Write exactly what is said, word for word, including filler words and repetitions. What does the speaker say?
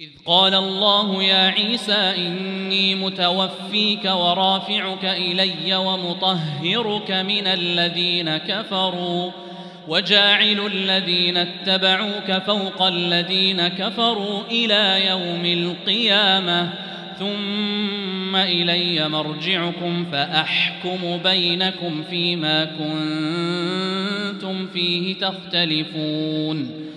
إذ قال الله يا عيسى إني متوفيك ورافعك إلي ومطهرك من الذين كفروا وجاعل الذين اتبعوك فوق الذين كفروا إلى يوم القيامة ثم إلي مرجعكم فأحكم بينكم فيما كنتم فيه تختلفون